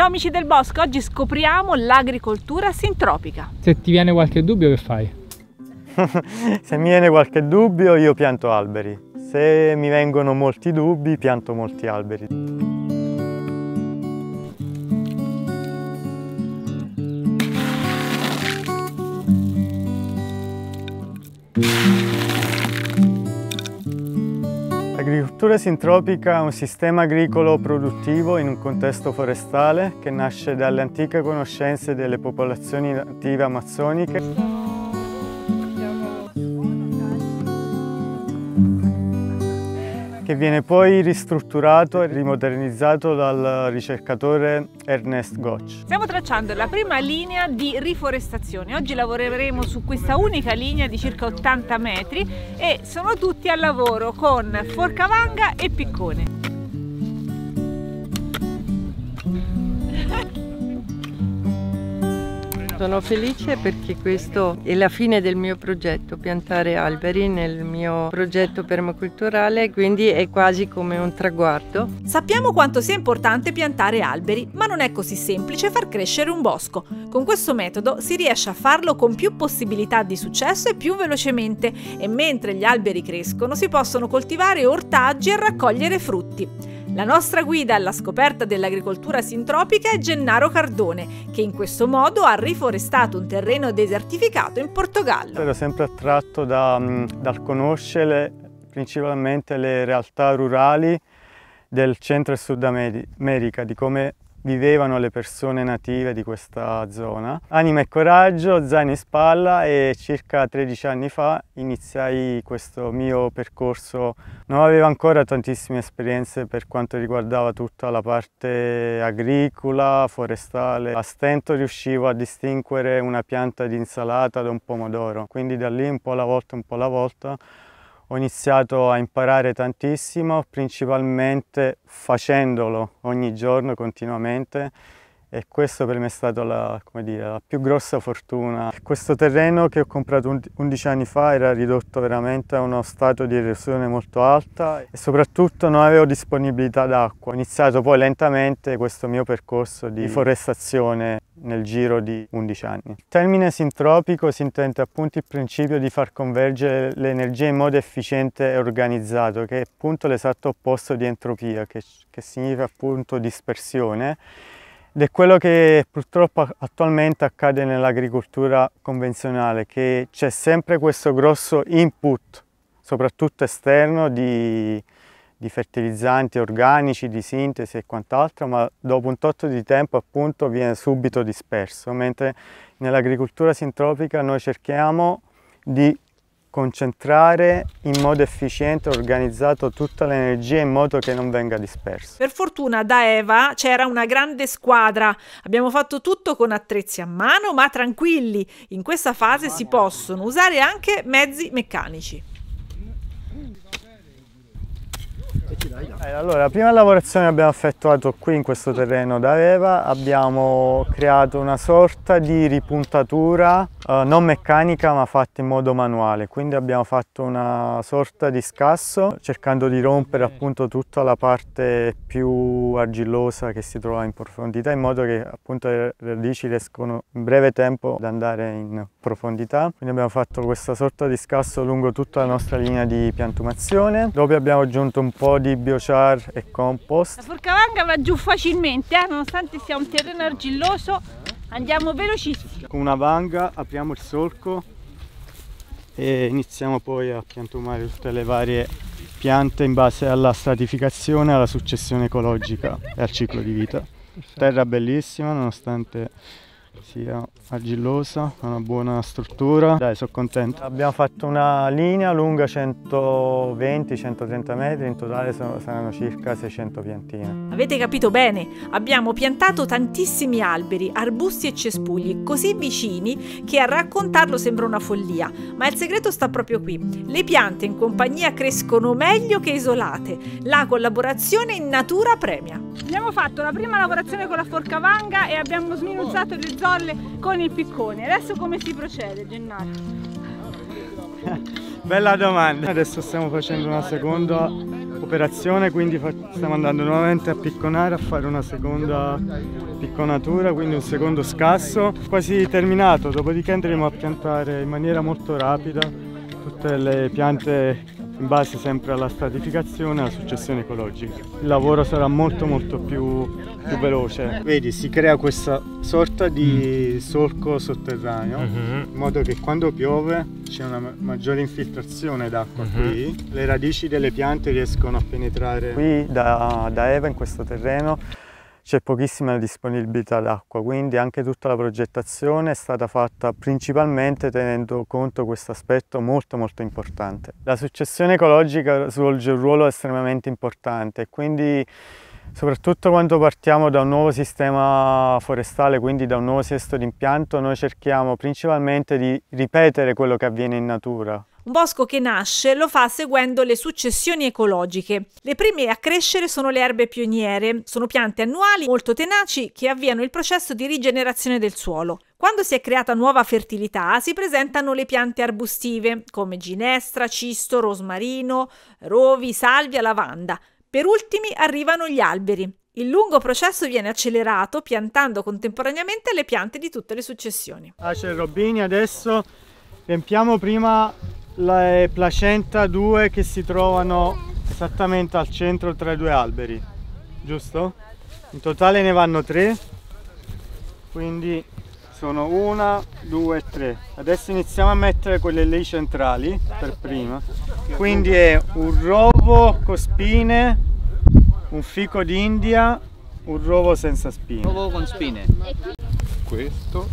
Ciao amici del bosco, oggi scopriamo l'agricoltura sintropica. Se ti viene qualche dubbio che fai? Se mi viene qualche dubbio io pianto alberi, se mi vengono molti dubbi pianto molti alberi. L'agricoltura sintropica è un sistema agricolo produttivo in un contesto forestale che nasce dalle antiche conoscenze delle popolazioni native amazzoniche. Che viene poi ristrutturato e rimodernizzato dal ricercatore Ernst Gotsch. Stiamo tracciando la prima linea di riforestazione. Oggi lavoreremo su questa unica linea di circa 80 metri e sono tutti al lavoro con forcavanga e piccone. Sono felice perché questo è la fine del mio progetto, piantare alberi nel mio progetto permaculturale, quindi è quasi come un traguardo. Sappiamo quanto sia importante piantare alberi, ma non è così semplice far crescere un bosco. Con questo metodo si riesce a farlo con più possibilità di successo e più velocemente, e mentre gli alberi crescono si possono coltivare ortaggi e raccogliere frutti. La nostra guida alla scoperta dell'agricoltura sintropica è Gennaro Cardone, che in questo modo ha riforestato un terreno desertificato in Portogallo. Ero sempre attratto dal conoscere principalmente le realtà rurali del Centro e Sud America, di come vivevano le persone native di questa zona. Anima e coraggio, zaino in spalla, e circa 13 anni fa iniziai questo mio percorso. Non avevo ancora tantissime esperienze per quanto riguardava tutta la parte agricola, forestale. A stento riuscivo a distinguere una pianta di insalata da un pomodoro, quindi da lì un po' alla volta ho iniziato a imparare tantissimo, principalmente facendolo ogni giorno continuamente, e questo per me è stata la più grossa fortuna. Questo terreno che ho comprato 11 anni fa era ridotto veramente a uno stato di erosione molto alta e soprattutto non avevo disponibilità d'acqua. Ho iniziato poi lentamente questo mio percorso di forestazione nel giro di 11 anni. Il termine sintropico si intende appunto il principio di far convergere le energie in modo efficiente e organizzato, che è appunto l'esatto opposto di entropia, che significa appunto dispersione. Ed è quello che purtroppo attualmente accade nell'agricoltura convenzionale, che c'è sempre questo grosso input, soprattutto esterno, di fertilizzanti organici, di sintesi e quant'altro, ma dopo un tot di tempo appunto viene subito disperso, mentre nell'agricoltura sintropica noi cerchiamo di concentrare in modo efficiente e organizzato tutta l'energia in modo che non venga disperso. Per fortuna da Eva c'era una grande squadra, abbiamo fatto tutto con attrezzi a mano ma tranquilli. In questa fase si possono usare anche mezzi meccanici. Allora, la prima lavorazione che abbiamo effettuato qui in questo terreno da Eva, abbiamo creato una sorta di ripuntatura non meccanica ma fatta in modo manuale, quindi abbiamo fatto una sorta di scasso cercando di rompere appunto tutta la parte più argillosa che si trova in profondità, in modo che appunto le radici riescono in breve tempo ad andare in profondità. Quindi abbiamo fatto questa sorta di scasso lungo tutta la nostra linea di piantumazione, dove abbiamo aggiunto un po' di biochar e compost. La forcavanga va giù facilmente, nonostante sia un terreno argilloso, andiamo velocissimi. Con una vanga apriamo il solco e iniziamo poi a piantumare tutte le varie piante in base alla stratificazione, alla successione ecologica e al ciclo di vita. Terra bellissima, nonostante sia argillosa, ha una buona struttura. Dai, sono contento. Abbiamo fatto una linea lunga 120-130 metri, in totale saranno circa 600 piantine. Avete capito bene, abbiamo piantato tantissimi alberi, arbusti e cespugli, così vicini che a raccontarlo sembra una follia, ma il segreto sta proprio qui. Le piante in compagnia crescono meglio che isolate, la collaborazione in natura premia. Abbiamo fatto la prima lavorazione con la forcavanga e abbiamo sminuzzato le zolle con il piccone. Adesso come si procede, Gennaro? Bella domanda. Adesso stiamo facendo una seconda operazione, quindi stiamo andando nuovamente a picconare, a fare una seconda picconatura, quindi un secondo scasso quasi terminato, dopodiché andremo a piantare in maniera molto rapida tutte le piante in base sempre alla stratificazione e alla successione ecologica. Il lavoro sarà molto più veloce. Vedi, si crea questa sorta di solco sotterraneo, in modo che quando piove c'è una maggiore infiltrazione d'acqua qui, le radici delle piante riescono a penetrare. Qui da Eva in questo terreno c'è pochissima disponibilità d'acqua, quindi anche tutta la progettazione è stata fatta principalmente tenendo conto di questo aspetto molto importante. La successione ecologica svolge un ruolo estremamente importante, quindi soprattutto quando partiamo da un nuovo sistema forestale, quindi da un nuovo sesto d'impianto, noi cerchiamo principalmente di ripetere quello che avviene in natura. Un bosco che nasce lo fa seguendo le successioni ecologiche. Le prime a crescere sono le erbe pioniere, sono piante annuali molto tenaci che avviano il processo di rigenerazione del suolo. Quando si è creata nuova fertilità si presentano le piante arbustive come ginestra, cisto, rosmarino, rovi, salvia, lavanda. Per ultimi arrivano gli alberi. Il lungo processo viene accelerato piantando contemporaneamente le piante di tutte le successioni. C'è Robini adesso, riempiamo prima le placenta 2 che si trovano esattamente al centro tra i due alberi, giusto? In totale ne vanno 3, quindi sono 1, 2 e 3. Adesso iniziamo a mettere quelle lì centrali per prima, quindi è un rovo con spine, un fico d'India, un rovo senza spine. Rovo con spine. Questo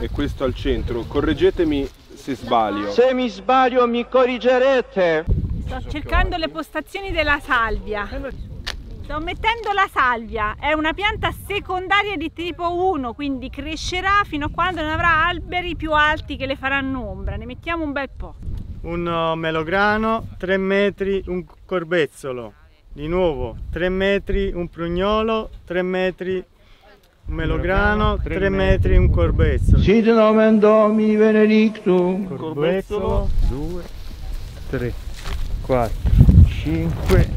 e questo al centro, correggetemi se sbaglio. Se mi sbaglio mi corrigerete. Sto cercando le postazioni della salvia. Sto mettendo la salvia, è una pianta secondaria di tipo 1, quindi crescerà fino a quando non avrà alberi più alti che le faranno ombra. Ne mettiamo un bel po'. Un melograno, 3 metri, un corbezzolo. Di nuovo, 3 metri, un prugnolo, 3 metri... un melograno, 3 metri, un corbezzolo. Sit nomen Domini benedictum. Corbezzolo, 2, 3, 4, 5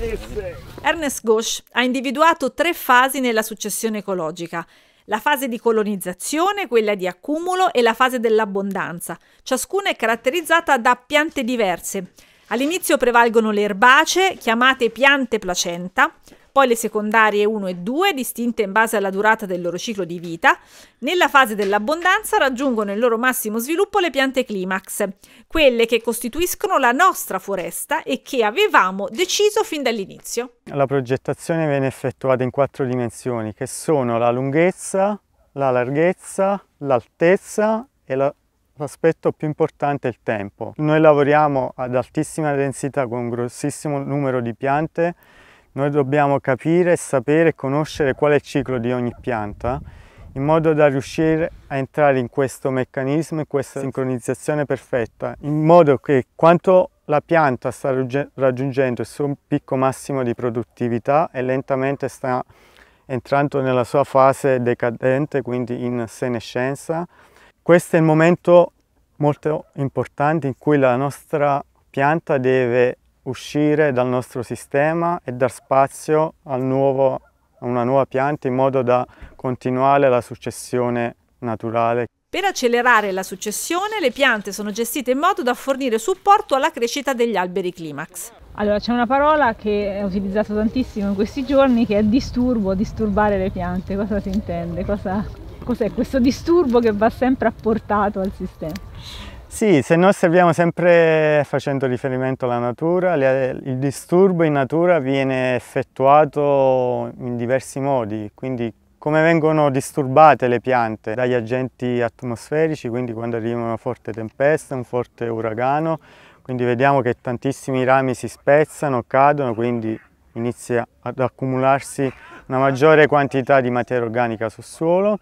e 6. Ernst Gotsch ha individuato 3 fasi nella successione ecologica. La fase di colonizzazione, quella di accumulo e la fase dell'abbondanza. Ciascuna è caratterizzata da piante diverse. All'inizio prevalgono le erbacee, chiamate piante placenta, poi le secondarie 1 e 2, distinte in base alla durata del loro ciclo di vita. Nella fase dell'abbondanza raggiungono il loro massimo sviluppo le piante climax, quelle che costituiscono la nostra foresta e che avevamo deciso fin dall'inizio. La progettazione viene effettuata in 4 dimensioni, che sono la lunghezza, la larghezza, l'altezza e l'aspetto più importante è il tempo. Noi lavoriamo ad altissima densità con un grossissimo numero di piante. Noi dobbiamo capire, sapere e conoscere qual è il ciclo di ogni pianta in modo da riuscire a entrare in questo meccanismo, in questa sincronizzazione perfetta, in modo che quanto la pianta sta raggiungendo il suo picco massimo di produttività e lentamente sta entrando nella sua fase decadente, quindi in senescenza. Questo è il momento molto importante in cui la nostra pianta deve uscire dal nostro sistema e dar spazio a una nuova pianta in modo da continuare la successione naturale. Per accelerare la successione le piante sono gestite in modo da fornire supporto alla crescita degli alberi climax. Allora c'è una parola che è utilizzata tantissimo in questi giorni che è disturbo, disturbare le piante. Cosa si intende? Cos'è questo disturbo che va sempre apportato al sistema? Sì, se noi osserviamo sempre facendo riferimento alla natura, il disturbo in natura viene effettuato in diversi modi, quindi come vengono disturbate le piante dagli agenti atmosferici, quindi quando arriva una forte tempesta, un forte uragano, quindi vediamo che tantissimi rami si spezzano, cadono, quindi inizia ad accumularsi una maggiore quantità di materia organica sul suolo.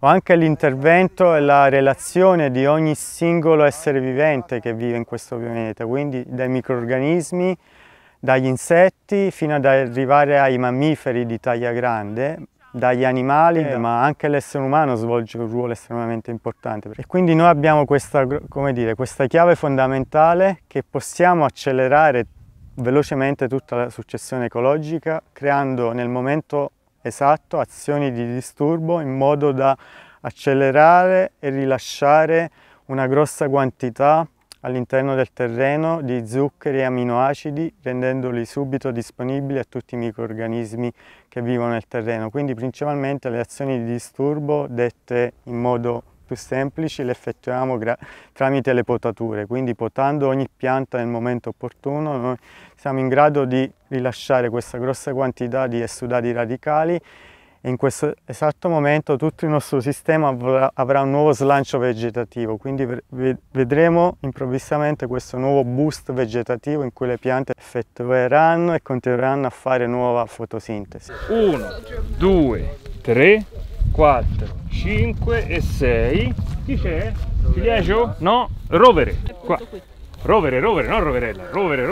O anche l'intervento e la relazione di ogni singolo essere vivente che vive in questo pianeta, quindi dai microrganismi, dagli insetti fino ad arrivare ai mammiferi di taglia grande, dagli animali, ma anche l'essere umano svolge un ruolo estremamente importante. E quindi noi abbiamo questa chiave fondamentale che possiamo accelerare velocemente tutta la successione ecologica, creando nel momento esatto azioni di disturbo in modo da accelerare e rilasciare una grossa quantità all'interno del terreno di zuccheri e aminoacidi, rendendoli subito disponibili a tutti i microrganismi che vivono nel terreno. Quindi principalmente le azioni di disturbo, dette in modo più semplice, le effettuiamo tramite le potature, quindi potando ogni pianta nel momento opportuno noi siamo in grado di rilasciare questa grossa quantità di esudati radicali e in questo esatto momento tutto il nostro sistema avrà un nuovo slancio vegetativo, quindi vedremo improvvisamente questo nuovo boost vegetativo in cui le piante effettueranno e continueranno a fare nuova fotosintesi. 1, 2, 3, 4, 5 e 6. Chi c'è? Figliaggio? No, rovere. Qua. Rovere, non roverella, rovere.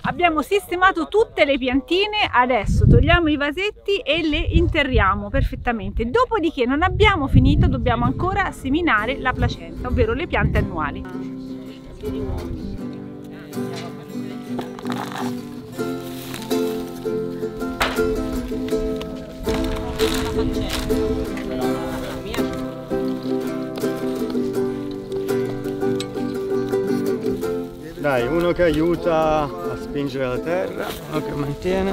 Abbiamo sistemato tutte le piantine, adesso togliamo i vasetti e le interriamo perfettamente. Dopodiché non abbiamo finito, dobbiamo ancora seminare la placenta, ovvero le piante annuali. Dai, uno che aiuta a spingere la terra, uno che mantiene.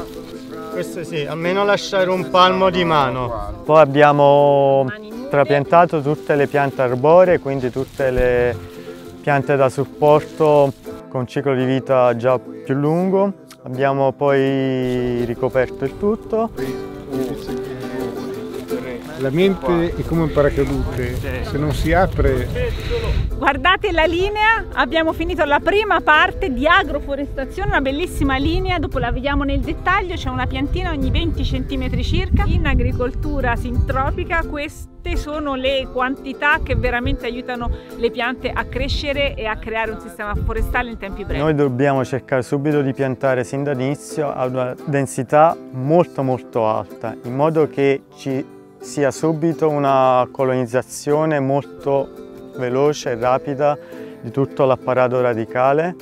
Questo sì, almeno lasciare un palmo di mano. Poi abbiamo trapiantato tutte le piante arboree, quindi tutte le piante da supporto con un ciclo di vita già più lungo. Abbiamo poi ricoperto il tutto. La mente è come un paracadute, se non si apre... Guardate la linea, abbiamo finito la prima parte di agroforestazione, una bellissima linea, dopo la vediamo nel dettaglio, c'è una piantina ogni 20 cm circa. In agricoltura sintropica queste sono le quantità che veramente aiutano le piante a crescere e a creare un sistema forestale in tempi brevi. Noi dobbiamo cercare subito di piantare sin dall'inizio a una densità molto alta, in modo che ci sia subito una colonizzazione molto veloce e rapida di tutto l'apparato radicale,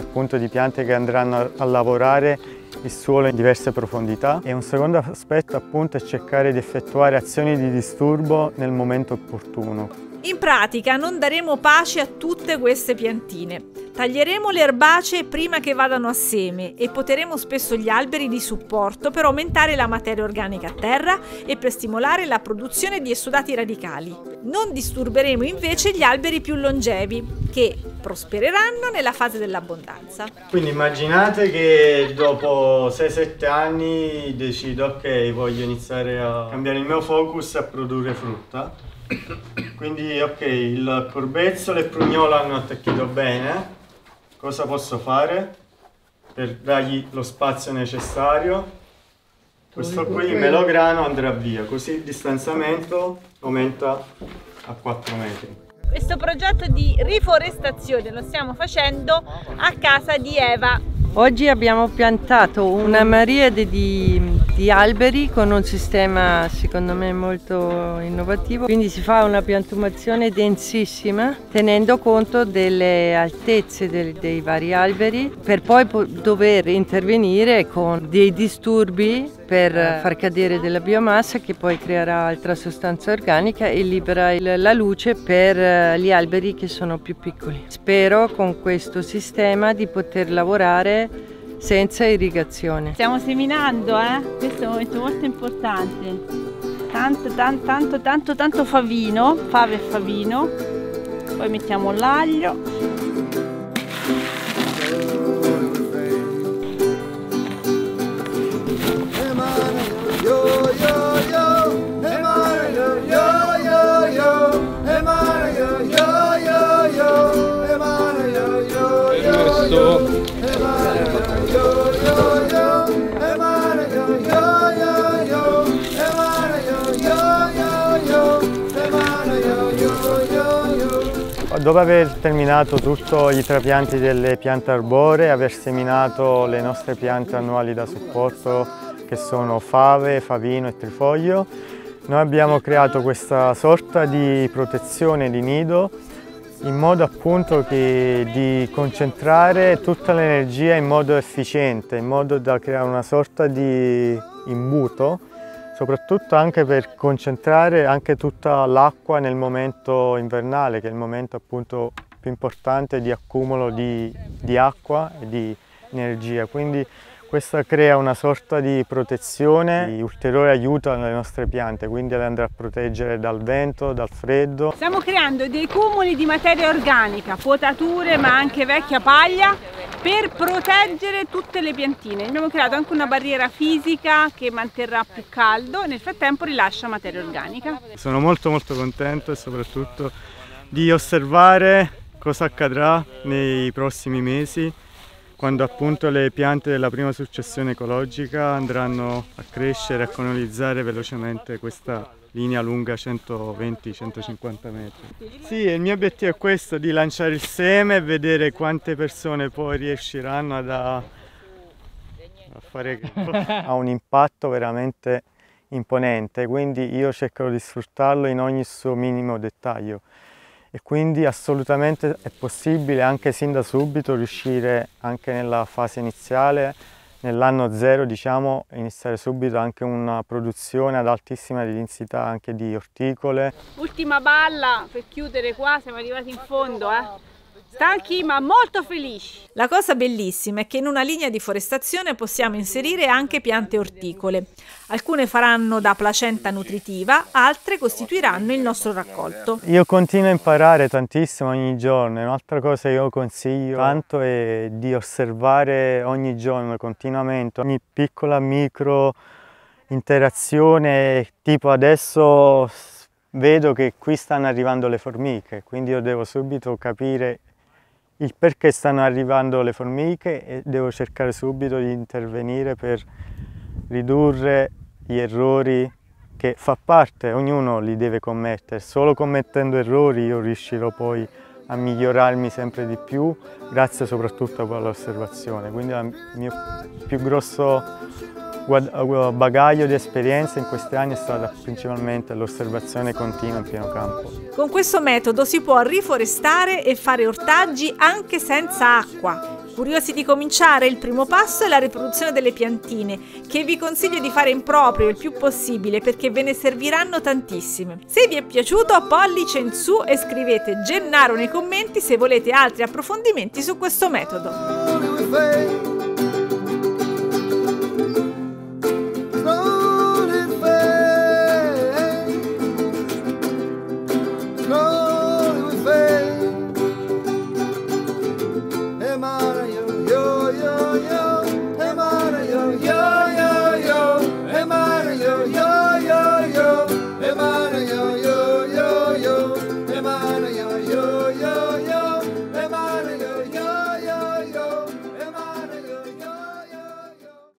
appunto di piante che andranno a lavorare il suolo in diverse profondità. E un secondo aspetto appunto è cercare di effettuare azioni di disturbo nel momento opportuno. In pratica non daremo pace a tutte queste piantine. Taglieremo le erbacee prima che vadano a seme e poteremo spesso gli alberi di supporto per aumentare la materia organica a terra e per stimolare la produzione di esudati radicali. Non disturberemo invece gli alberi più longevi che prospereranno nella fase dell'abbondanza. Quindi immaginate che dopo 6-7 anni decido ok, voglio iniziare a cambiare il mio focus a produrre frutta. Quindi ok, il corbezzolo e il prugnolo hanno attecchito bene, cosa posso fare per dargli lo spazio necessario? Questo qui, il melograno, andrà via, così il distanziamento aumenta a 4 metri. Questo progetto di riforestazione lo stiamo facendo a casa di Eva. Oggi abbiamo piantato una miriade di alberi con un sistema secondo me molto innovativo, quindi si fa una piantumazione densissima tenendo conto delle altezze dei vari alberi per poi dover intervenire con dei disturbi per far cadere della biomassa che poi creerà altra sostanza organica e libera la luce per gli alberi che sono più piccoli. Spero con questo sistema di poter lavorare senza irrigazione. Stiamo seminando, questo è un momento molto importante. Tanto favino, fave e favino, poi mettiamo l'aglio. Dopo aver terminato tutti i trapianti delle piante arboree, aver seminato le nostre piante annuali da supporto che sono fave, favino e trifoglio, noi abbiamo creato questa sorta di protezione di nido in modo appunto che di concentrare tutta l'energia in modo efficiente, in modo da creare una sorta di imbuto, soprattutto anche per concentrare anche tutta l'acqua nel momento invernale, che è il momento appunto più importante di accumulo di acqua e di energia. Quindi questa crea una sorta di protezione, di ulteriore aiuto alle nostre piante, quindi le andrà a proteggere dal vento, dal freddo. Stiamo creando dei cumuli di materia organica, potature ma anche vecchia paglia, per proteggere tutte le piantine. Abbiamo creato anche una barriera fisica che manterrà più caldo e nel frattempo rilascia materia organica. Sono molto contento e soprattutto di osservare cosa accadrà nei prossimi mesi, quando appunto le piante della prima successione ecologica andranno a crescere e a colonizzare velocemente questa linea lunga 120-150 metri. Sì, il mio obiettivo è questo, di lanciare il seme e vedere quante persone poi riusciranno a fare... Ha un impatto veramente imponente, quindi io cercherò di sfruttarlo in ogni suo minimo dettaglio. E quindi assolutamente è possibile anche sin da subito riuscire anche nella fase iniziale, nell'anno zero diciamo, iniziare subito anche una produzione ad altissima densità anche di orticole. Ultima balla per chiudere qua, siamo arrivati in fondo. Stanchi ma molto felici. La cosa bellissima è che in una linea di forestazione possiamo inserire anche piante orticole. Alcune faranno da placenta nutritiva, altre costituiranno il nostro raccolto. Io continuo a imparare tantissimo ogni giorno. Un'altra cosa che io consiglio tanto è di osservare ogni giorno continuamente, ogni piccola micro interazione, tipo adesso vedo che qui stanno arrivando le formiche, quindi io devo subito capire il perché stanno arrivando le formiche e devo cercare subito di intervenire per ridurre gli errori che fa parte, ognuno li deve commettere. Solo commettendo errori io riuscirò poi a migliorarmi sempre di più, grazie soprattutto all'osservazione. Quindi il mio più grosso bagaglio di esperienze in questi anni è stata principalmente l'osservazione continua in pieno campo. Con questo metodo si può riforestare e fare ortaggi anche senza acqua. Curiosi di cominciare? Il primo passo è la riproduzione delle piantine, che vi consiglio di fare in proprio il più possibile perché ve ne serviranno tantissime. Se vi è piaciuto, pollice in su e scrivete Gennaro nei commenti se volete altri approfondimenti su questo metodo.